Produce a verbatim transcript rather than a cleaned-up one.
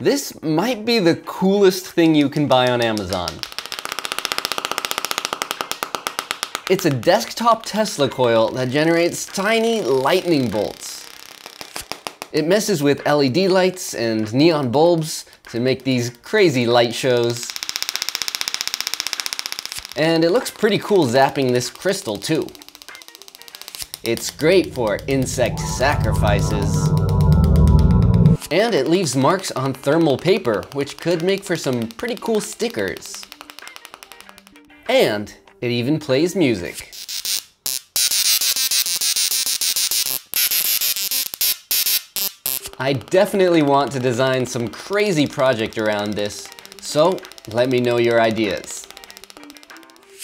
This might be the coolest thing you can buy on Amazon. It's a desktop Tesla coil that generates tiny lightning bolts. It messes with L E D lights and neon bulbs to make these crazy light shows. And it looks pretty cool zapping this crystal too. It's great for insect sacrifices. And it leaves marks on thermal paper, which could make for some pretty cool stickers. And it even plays music. I definitely want to design some crazy project around this, so let me know your ideas.